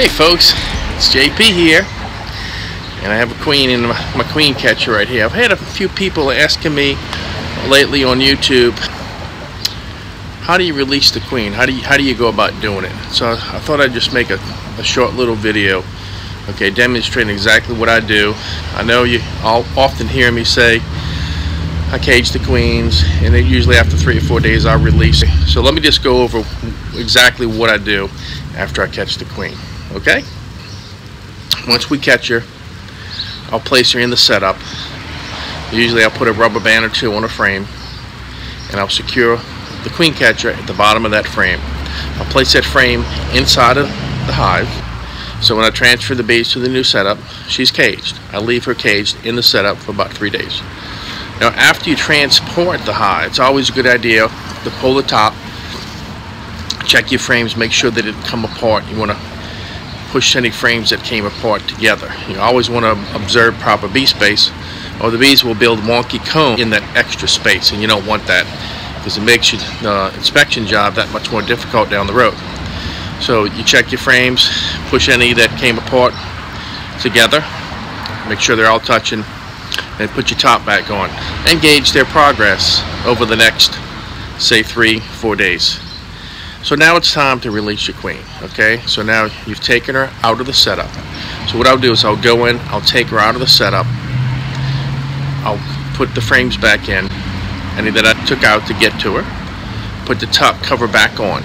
Hey folks, it's JP here, and I have a queen in my queen catcher right here. I've had a few people asking me lately on YouTube, how do you release the queen? How do you go about doing it? So I thought I'd just make a short little video, okay, demonstrating exactly what I do. I know you all often hear me say, I cage the queens, and then usually after 3 or 4 days I'll release it. So let me just go over exactly what I do after I catch the queen, okay? Once we catch her, I'll place her in the setup. Usually I'll put a rubber band or 2 on a frame, and I'll secure the queen catcher at the bottom of that frame. I'll place that frame inside of the hive, so when I transfer the bees to the new setup, she's caged. I leave her caged in the setup for about 3 days. Now, after you transport the hive, it's always a good idea to pull the top, check your frames, make sure that it didn't come apart. You want to push any frames that came apart together. You always want to observe proper bee space, or the bees will build wonky cones in that extra space, and you don't want that because it makes your inspection job that much more difficult down the road. So you check your frames, push any that came apart together, make sure they're all touching, and put your top back on, and gauge their progress over the next, say, 3 or 4 days. So now it's time to release your queen, okay? So now you've taken her out of the setup. So what I'll do is I'll go in, I'll take her out of the setup, I'll put the frames back in, any that I took out to get to her, put the top cover back on.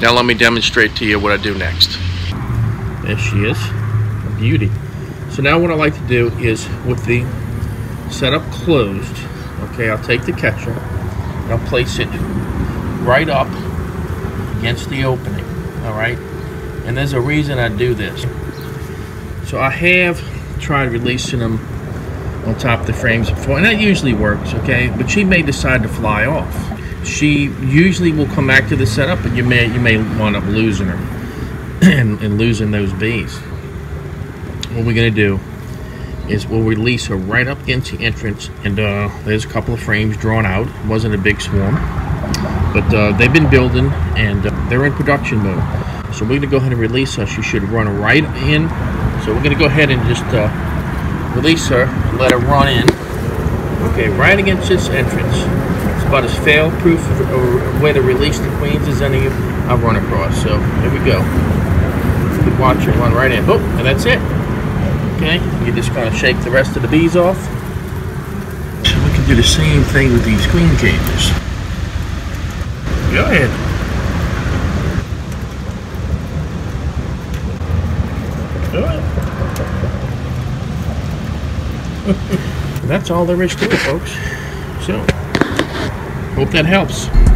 Now let me demonstrate to you what I do next. There she is, a beauty. So now what I like to do is, with the setup closed, okay, I'll take the catcher and I'll place it right up against the opening, all right? And there's a reason I do this. So I have tried releasing them on top of the frames before, and that usually works, okay? But she may decide to fly off. She usually will come back to the setup, but you may wind up losing her and losing those bees. What we're going to do is we'll release her right up against the entrance, and there's a couple of frames drawn out. It wasn't a big swarm, but they've been building, and they're in production mode. So we're going to go ahead and release her. She should run right in. So we're going to go ahead and just release her and let her run in. Okay, right against this entrance. It's about as fail-proof a way to release the queens as any I've run across. So here we go. You can watch her run right in. Boom, and that's it. Okay, you're just going to shake the rest of the bees off. So we can do the same thing with these queen cages. Go ahead. Go ahead. That's all there is to it, folks. So, hope that helps.